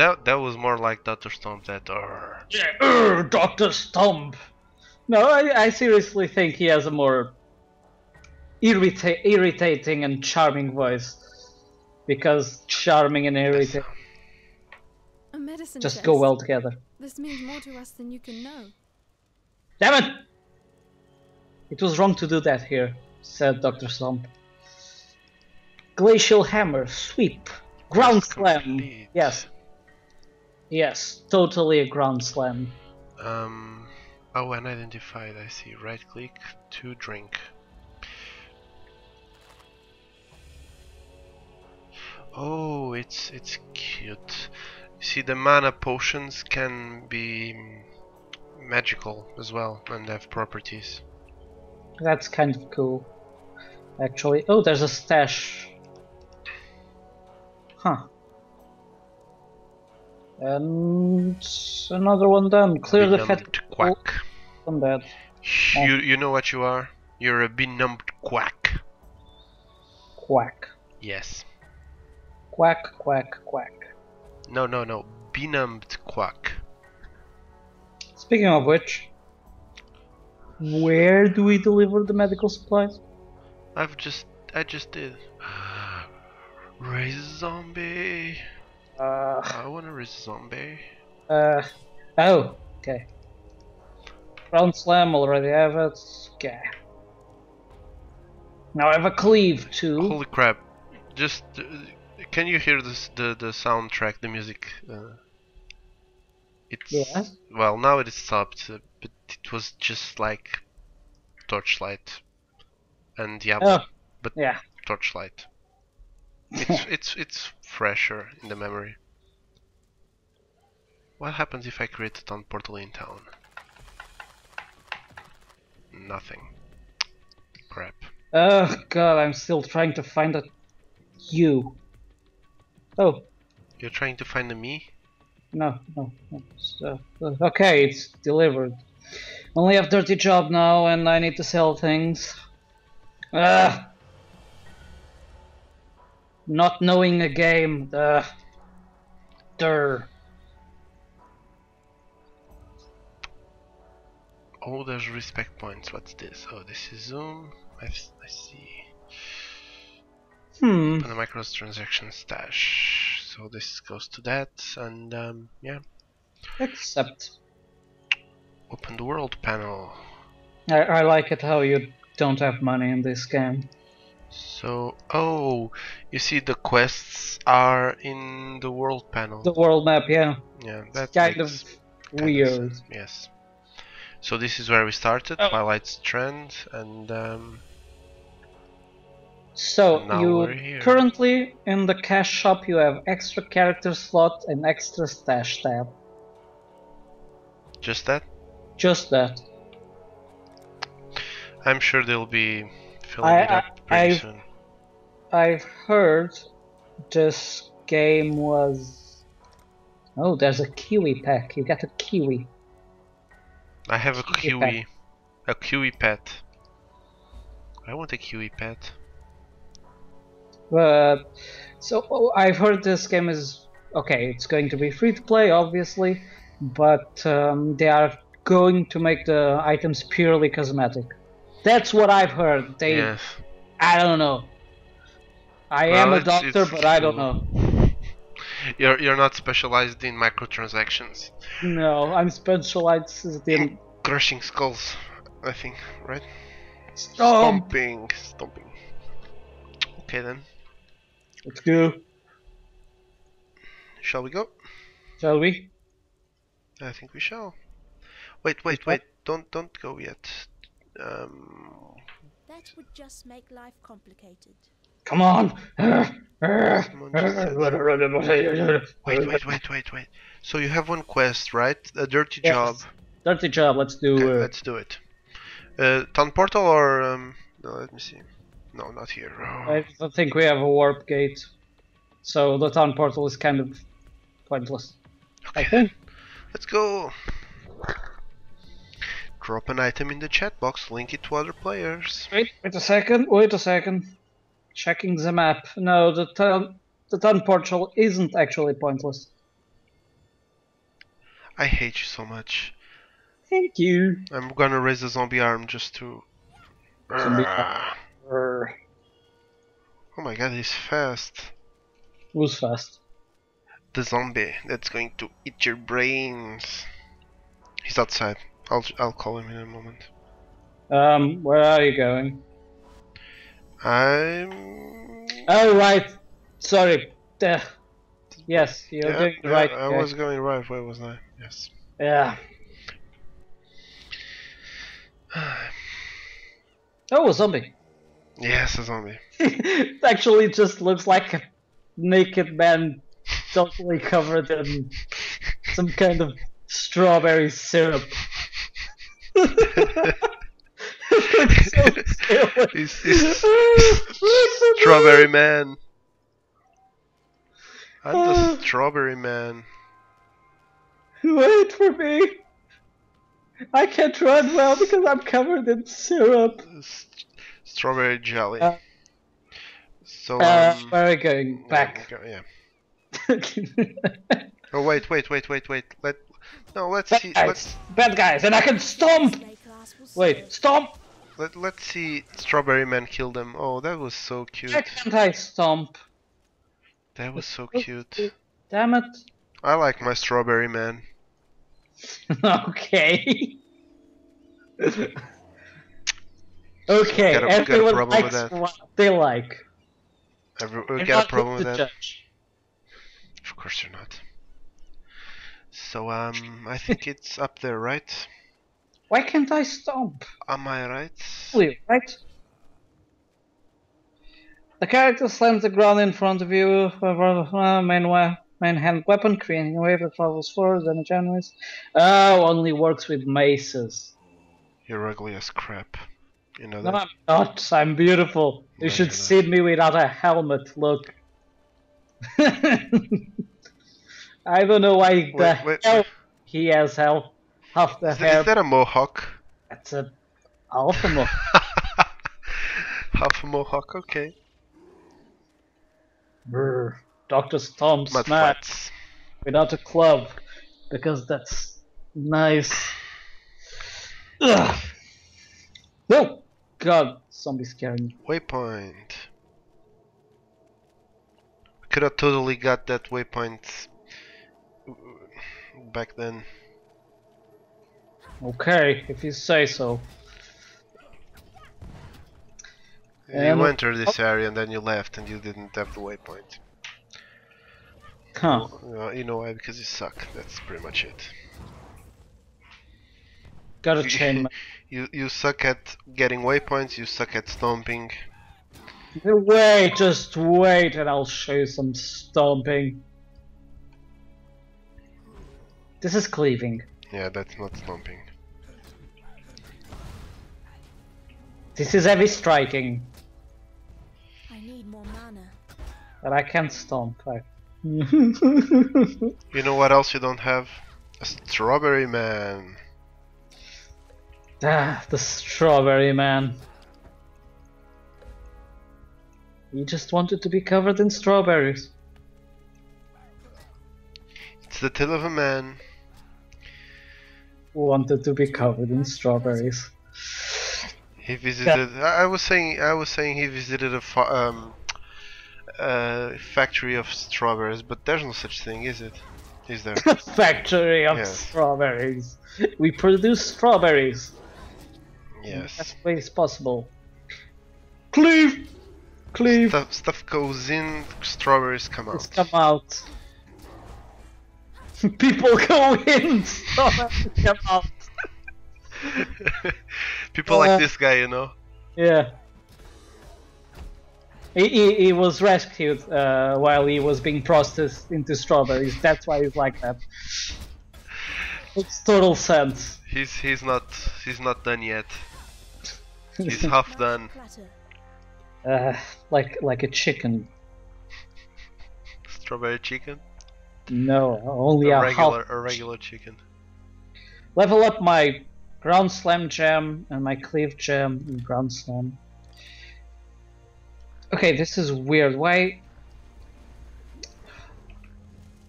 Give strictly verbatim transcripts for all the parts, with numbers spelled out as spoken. that that was more like Doctor Stomp. That uh, yeah, uh, Doctor Stomp. No, I, I seriously think he has a more irrita irritating and charming voice, because charming and irritating a medicine just test. Go well together. This means more to us than you can know. Damn it! It was wrong to do that here, said Doctor Stomp. Glacial hammer, sweep, ground slam. Yes. Yes, totally a ground slam. Um. Oh, unidentified, I see. Right click to drink. Oh, it's it's cute. You see, the mana potions can be magical as well and have properties. That's kind of cool, actually. Oh, there's a stash. Huh. And another one done. Clear the fat quack. From that. You you know what you are? You're a benumbed quack. Quack. Yes. Quack quack quack. No no no. Benumbed quack. Speaking of which, where do we deliver the medical supplies? I've just I just did. Raise a zombie. Uh, I want to raise a zombie. Uh, oh, okay. Round slam, already have it. Okay. Now I have a cleave too. Holy crap! Just uh, can you hear this, the the soundtrack, the music? Uh, it's yeah. Well, now it is stopped, uh, but it was just like Torchlight and Diablo, oh, but yeah, Torchlight. It's it's it's fresher in the memory. What happens if I create a town portal in town? Nothing. Crap. Oh god, I'm still trying to find a you. Oh. You're trying to find a me? No, no. no. So, okay, it's delivered. Only have dirty job now, and I need to sell things. Ah. Not knowing a game, the der. Oh, there's respect points. What's this? Oh, this is Zoom. I, I see. Hmm. And the microtransaction stash. So this goes to that, and um, yeah. Except. Open the world panel. I, I like it how you don't have money in this game. So, oh, you see the quests are in the world panel. The world map, yeah. Yeah, that's kind of weird. Yes. So this is where we started, oh. Twilight Strand, and um, so you currently in the cash shop you have extra character slot and extra stash tab. Just that? Just that. I'm sure they'll be filling I, it up. I, I've, I've heard this game was... Oh, there's a kiwi pack. You got a kiwi. I have a kiwi. kiwi a kiwi pet. I want a kiwi pet. But so oh, I've heard this game is okay. It's going to be free to play, obviously, but um, they are going to make the items purely cosmetic. That's what I've heard. They. Yes. I don't know. I well, am a doctor, but I don't know. You're you're not specialized in microtransactions. No, I'm specialized in crushing skulls. I think, right? Stomp. Stomping, stomping. Okay then. Let's go. Shall we go? Shall we? I think we shall. Wait, wait, wait! Don't don't go yet. Um. That would just make life complicated. Come on! Wait, wait, wait, wait, wait. So you have one quest, right? A dirty yes. job. Dirty job, let's do it. Okay, uh... let's do it. Uh, town portal or... Um... No, let me see. No, not here. Oh. I don't think we have a warp gate. So the town portal is kind of pointless. Okay, I think. Let's go! Drop an item in the chat box, link it to other players. Wait, wait a second, wait a second. Checking the map. No, the town, the town portal isn't actually pointless. I hate you so much. Thank you. I'm gonna raise a zombie arm just to... Zombie arm. Oh my god, he's fast. Who's fast? The zombie that's going to eat your brains. He's outside. I'll, I'll call him in a moment. Um, where are you going? I'm... Oh, right. Sorry. Duh. Yes, you're yeah, going yeah, right. I way. was going right. Where was I? Yes. Yeah. Oh, a zombie. Yes, a zombie. It actually just looks like a naked man totally covered in some kind of strawberry syrup. It's so silly. It's, it's strawberry man. I'm the uh, strawberry man. Wait for me. I can't run well because I'm covered in syrup. St strawberry jelly. Uh, so uh, um, where are we going? Back. Yeah. Oh wait, wait, wait, wait, wait. Let no, let's bad see. Guys. Let's... Bad guys, and I can stomp. Wait, stomp. Let Let's see. Strawberry man kill them. Oh, that was so cute. Why can't I stomp? That was so cute. Damn it. I like my strawberry man. Okay. Okay, so everyone likes what they like. Every, we got a problem with that. Judge. Of course you're not. So, um, I think it's up there, right? Why can't I stomp? Am I right? Clear, right? The character slams the ground in front of you with a main, main hand weapon, creating a wave that travels forward, then a generous. Oh, only works with maces. You're ugly as crap. You know that? No, I'm not. I'm beautiful. No, you should see me without a helmet, look. I don't know why wait, the wait, hell wait. he has hell, half the is hair. That, is that a mohawk? That's a half a mohawk. Half a mohawk, okay. Brr, Doctor Stomp smacks without a club, because that's nice. Ugh. Oh god, zombies scaring me. Waypoint. I could have totally got that waypoint back then. Okay, if you say so. And you entered this area and then you left and you didn't have the waypoint. Huh. Well, you know why? Because you suck. That's pretty much it. Gotta chain. You you suck at getting waypoints. You suck at stomping. Wait, just wait, and I'll show you some stomping. This is cleaving. Yeah, that's not stomping. This is heavy striking. But I can't stomp. I... You know what else you don't have? A strawberry man. Ah, the strawberry man. He just wanted to be covered in strawberries. It's the tale of a man who wanted to be covered in strawberries. He visited. Yeah. I was saying. I was saying he visited a fa um, uh, factory of strawberries, but there's no such thing, is it? Is there? A factory of yes. strawberries. We produce strawberries. Yes. That's the best way possible. Cleave, cleave. Stuff, stuff goes in. Strawberries come out. It's come out. People go in. Strawberries come out. People uh, like this guy, you know. Yeah. He, he, he was rescued uh, while he was being processed into strawberries. That's why he's like that. It's total sense. He's he's not he's not done yet. He's half done. Uh, like like a chicken. Strawberry chicken? No, only a, a regular half a regular chicken. Level up my ground slam jam and my cleave jam and ground slam. Okay, this is weird. Why?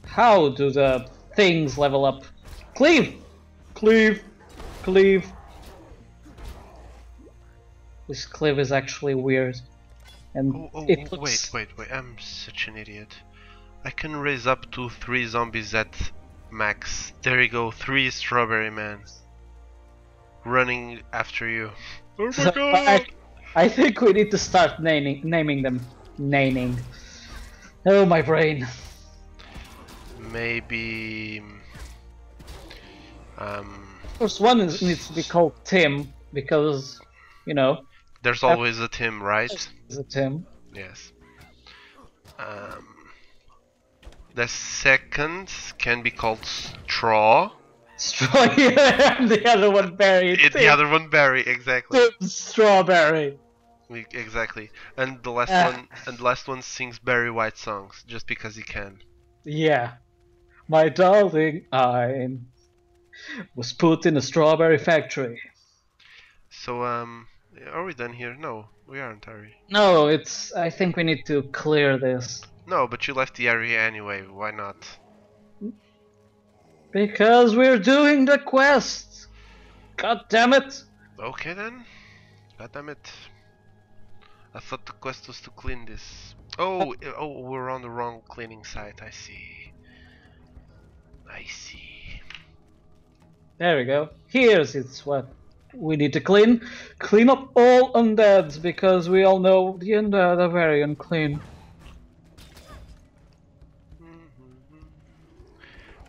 How do the things level up? Cleave! Cleave! Cleave! This cleave is actually weird. And oh, oh, it looks... Wait, wait, wait, I'm such an idiot. I can raise up to three zombies at max. There you go, three strawberry men running after you. Oh my so god! I, I think we need to start naming, naming them. Naming. Oh, my brain. Maybe... Um... Of course, one needs to be called Tim, because, you know... There's always a Tim, right? There's a Tim. Yes. Um... The second can be called Straw. Straw, yeah, and the other one Berry. It, the other one Berry, exactly. Tim Strawberry. We, exactly. And the last uh, one, and the last one sings Barry White songs just because he can. Yeah, my darling, I was put in a strawberry factory. So um, are we done here? No, we aren't, are we? No, it's. I think we need to clear this. No, but you left the area anyway, why not? Because we're doing the quest! God damn it! Okay then. God damn it. I thought the quest was to clean this. Oh, oh, we're on the wrong cleaning site, I see. I see. There we go. Here's it's what we need to clean. Clean up all undeads, because we all know the undead are very unclean.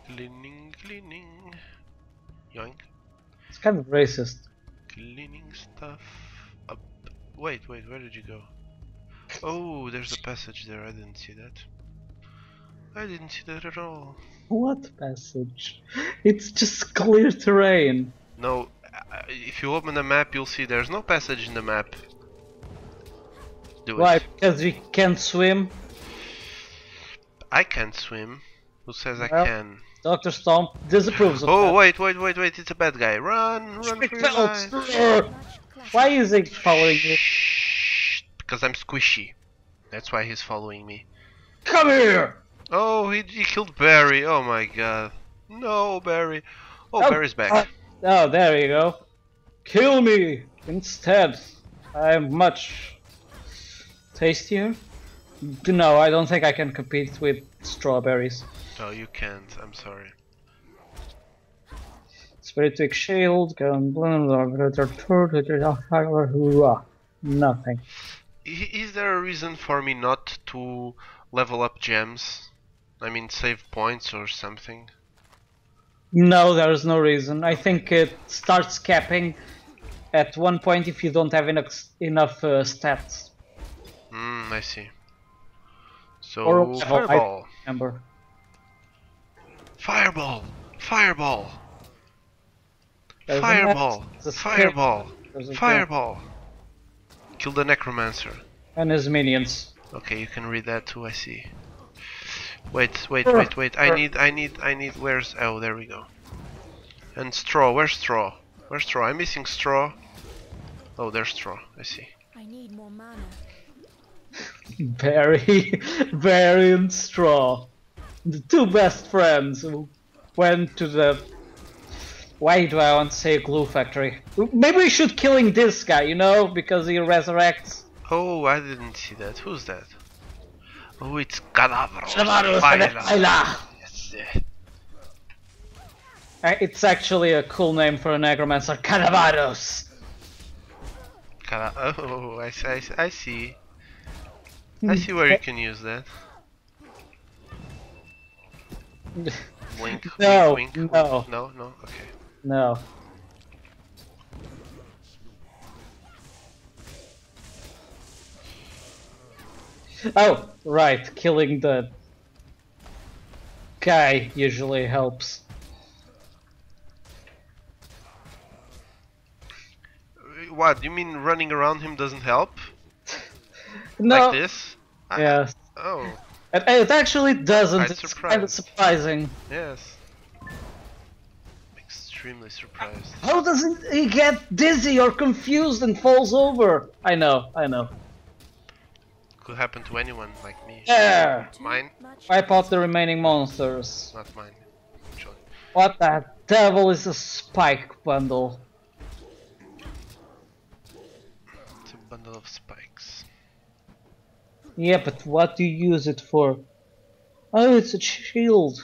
Cleaning, cleaning. Yoink. It's kind of racist. Cleaning stuff up. Wait, wait, where did you go? Oh, there's a passage there. I didn't see that. I didn't see that at all. What passage? It's just clear terrain. No, if you open the map, you'll see there's no passage in the map. Do it. Why? Because we can't swim? I can't swim. Who says well, I can? Doctor Stomp disapproves of oh, that. Wait, wait, wait, wait, it's a bad guy. Run, run for your life. Why is he following you? Because I'm squishy. That's why he's following me. Come here! Oh, he, he killed Barry. Oh my god. No, Barry. Oh, oh Barry's back. Uh, oh, there you go. Kill me instead. I'm much tastier. No, I don't think I can compete with strawberries. No, you can't. I'm sorry. Spiritic shield, gun, blah, nothing. Is there a reason for me not to level up gems? I mean, save points or something? No, there is no reason. I think it starts capping at one point if you don't have enough, enough uh, stats. Hmm, I see. So, or fireball. Remember. Fireball! Fireball! There's fireball! Fireball! Fireball! Kill the necromancer. And his minions. Okay, you can read that too, I see. Wait, wait, wait, wait. I need, I need, I need. Where's. Oh, there we go. And straw. Where's straw? Where's straw? I'm missing straw. Oh, there's straw. I see. I need more mana. Barry. Barry and straw. The two best friends who went to the... Why do I want to say glue factory? Maybe we should killing this guy, you know, because he resurrects. Oh, I didn't see that. Who's that? Oh, it's Cadavros. Cadavros. Yes. Uh, it's actually a cool name for a necromancer. Cadavros. Cada oh, I see. I see. I see, I see where you can use that. Wink, no, wink, wink, no, wink. no, no, okay. No. Oh, right, killing the guy usually helps. What, you mean running around him doesn't help? No. Like this? Yes. I, oh. It actually doesn't. It's, it's kind of surprising. Yes. I'm extremely surprised. How does he get dizzy or confused and falls over? I know, I know. Could happen to anyone like me. Yeah. Mine. Wipe out the remaining monsters. Not mine. Actually. What that? devil is a spike bundle? It's a bundle of spikes. Yeah, but what do you use it for? Oh, it's a shield.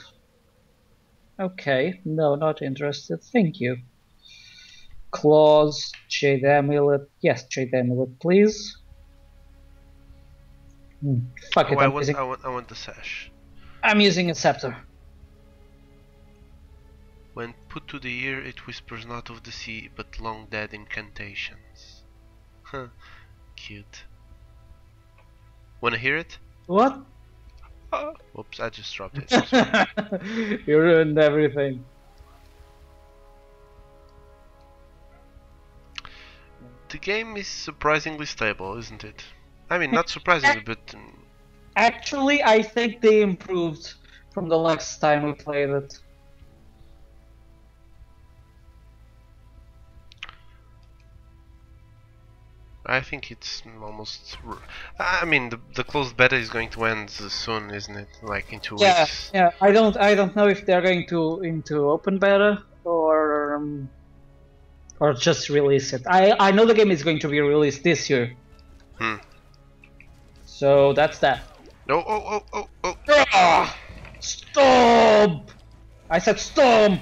Okay, no, not interested. Thank you. Claws, jade amulet. Yes, jade amulet, please. Mm, fuck oh, it. I want, using... I want. I want the sash. I'm using a scepter. When put to the ear, it whispers not of the sea, but long dead incantations. Huh, cute. Wanna hear it? What? Oh, whoops! I just dropped it. You ruined everything. The game is surprisingly stable, isn't it? I mean, not surprisingly, but... Actually, I think they improved from the last time we played it. I think it's almost... I mean, the, the closed beta is going to end soon, isn't it? Like, in two yeah, weeks. Yeah, I don't, I don't know if they're going to into open beta or... Um, or just release it. I, I know the game is going to be released this year. Hmm. So that's that. No, oh, oh, oh, oh. Ah, Stomp! I said Stomp!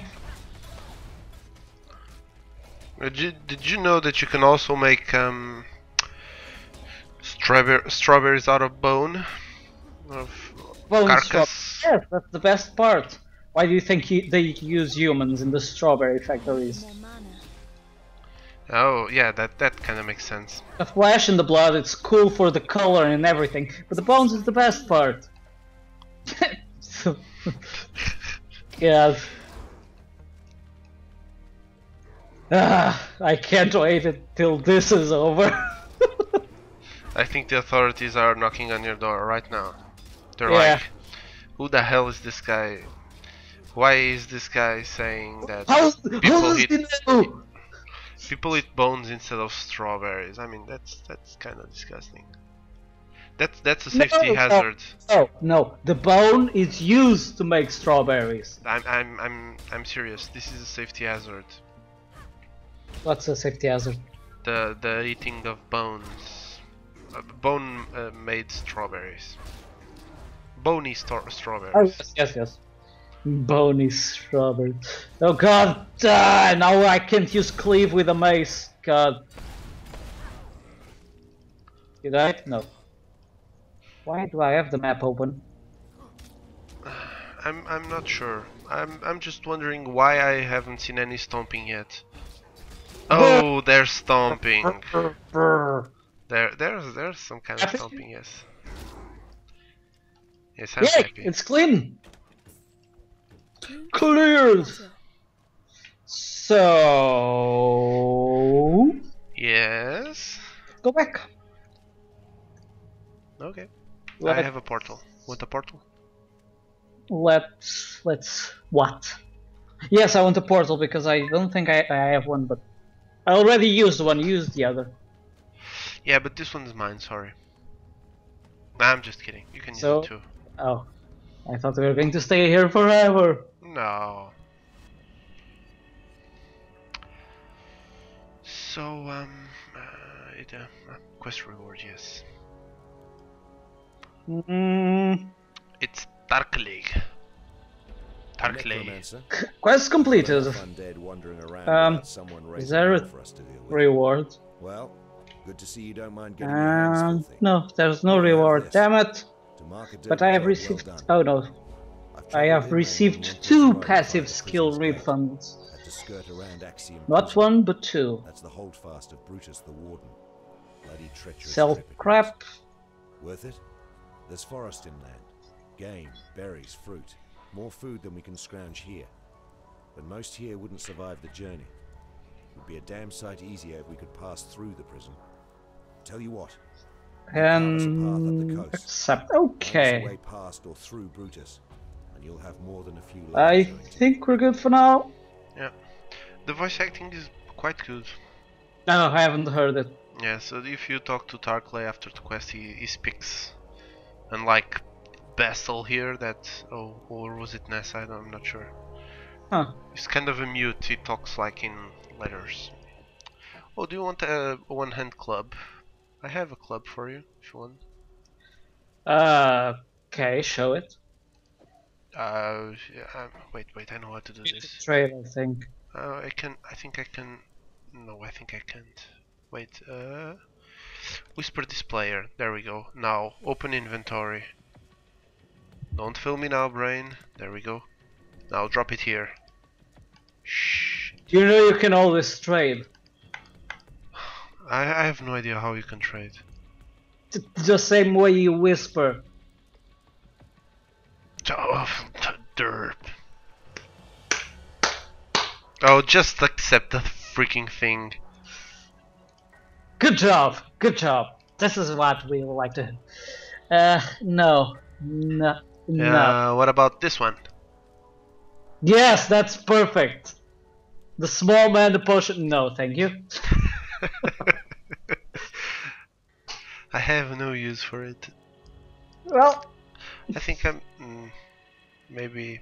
Did you, did you know that you can also make um, strawberry, strawberries out of bone? Of bone carcass? Yes, that's the best part. Why do you think he, they use humans in the strawberry factories? Oh, yeah, that, that kind of makes sense. The flesh and the blood, it's cool for the color and everything, but the bones is the best part. So, yes. Ah, I can't wait until this is over. I think the authorities are knocking on your door right now. They're yeah. like, who the hell is this guy? Why is this guy saying that How's, people eat... People eat bones instead of strawberries. I mean, that's that's kind of disgusting. That's that's a safety no, hazard. No, no, the bone is used to make strawberries. I'm I'm I'm I'm serious. This is a safety hazard. What's a safety hazard? The the eating of bones, uh, bone uh, made strawberries, bony star strawberries. Oh, yes, yes, yes. Bony strawberry. Oh god, uh, now I can't use cleave with a mace. God. Did I? No. Why do I have the map open? I'm I'm not sure. I'm I'm just wondering why I haven't seen any stomping yet. Oh, they're stomping. There there's there's some kind of stomping, yes. Yes, I'm yeah, happy. It's clean. Cleared! So... Yes? Go back. Okay. Let I have a portal. Want a portal? Let's... let's... what? Yes, I want a portal because I don't think I, I have one, but... I already used one, used the other. Yeah, but this one's mine, sorry. I'm just kidding, you can so, use it too. Oh. I thought we were going to stay here forever. No. So, um, uh, it, uh, quest reward, yes. Mm. It's Tarkley. Tarkley. Quest completed. Um, is there a reward? Well, good to see you don't mind getting um, no, there's no reward. Damn it. But I have received... oh no. I have received two passive skill refunds. Not one, but two. That's the holdfast of Brutus the Warden. Bloody treacherous. Sell crap. Worth it? There's forest inland. Game, berries, fruit. More food than we can scrounge here. But most here wouldn't survive the journey. It would be a damn sight easier if we could pass through the prison. Tell you what. Um, accept. Okay. I think we're good for now. Yeah. The voice acting is quite good. No, I haven't heard it. Yeah, so if you talk to Tarkley after the quest, he, he speaks. Unlike Basil here, that. Oh, or was it Ness? I'm not sure. Huh. He's kind of a mute, he talks like in letters. Oh, do you want a one-hand club? I have a club for you, if you want. Uh, okay, show it. Uh, yeah, um, wait, wait, I know how to do this. It's a trail, I think. Uh, I can, I think I can, no, I think I can't. Wait, uh, whisper this player, there we go. Now, open inventory. Don't fill me now, brain. There we go. Now drop it here. Shh. You know you can always trade. I, I have no idea how you can trade. The same way you whisper. Oh, derp. Oh, just accept the freaking thing. Good job. Good job. This is what we would like to. Uh, no. No. Uh, no. What about this one? Yes, that's perfect. The small man, the potion. No, thank you. I have no use for it. Well, I think I'm mm, maybe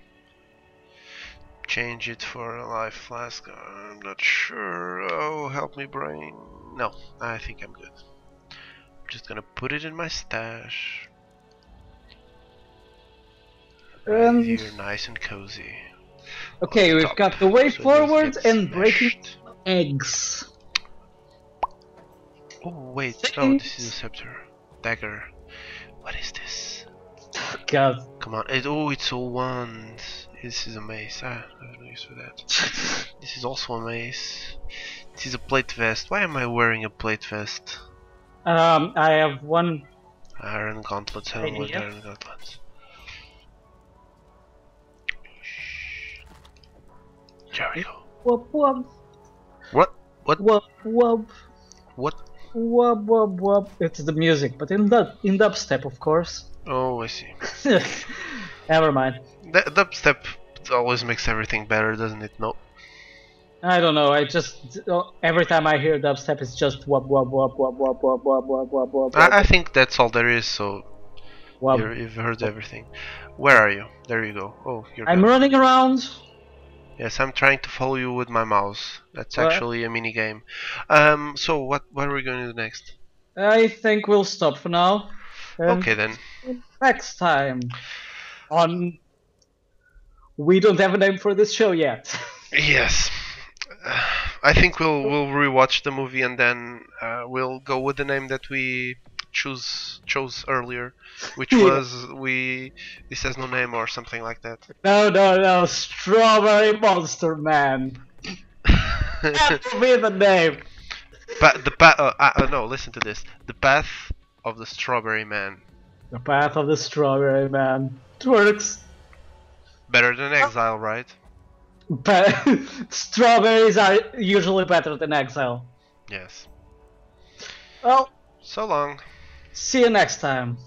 change it for a life flask. I'm not sure. Oh, help me, brain. No, I think I'm good. I'm just gonna put it in my stash. Right um, here, nice and cozy. Okay, we've got the way forward and breaking eggs. Oh wait, no, this is a scepter. Dagger. What is this? God. Come on. It, oh, it's all wands. This is a mace. Ah, I have no use for that. This is also a mace. This is a plate vest. Why am I wearing a plate vest? Um, I have one. Iron gauntlets. I don't want iron gauntlets. There we go. Whoop, whoop. What? What? Whoop, whoop. What? Whoop, whoop, whoop. It's the music, but in dub, in dubstep, of course. Oh, I see. Never mind. D dubstep always makes everything better, doesn't it? No. I don't know. I just every time I hear dubstep, it's just whoop, whoop, whoop, whoop, whoop, whoop, whoop, whoop, whoop. I, I think that's all there is. So you're, you've heard whoop. everything. Where are you? There you go. Oh, you're. I'm good. running around. Yes, I'm trying to follow you with my mouse. That's what? actually a mini game. Um, so what what are we going to do next? I think we'll stop for now. Um, okay then. Next time on. We don't have a name for this show yet. Yes, uh, I think we'll we'll rewatch the movie and then uh, we'll go with the name that we choose chose earlier, which was we this has no name or something like that. No, no, no, Strawberry Monster Man. That will be the name. But the path. Uh, uh, no, listen to this. The path of the Strawberry Man. The path of the Strawberry Man. It works. Better than Exile, right? But strawberries are usually better than Exile. Yes. Well. So long. See you next time.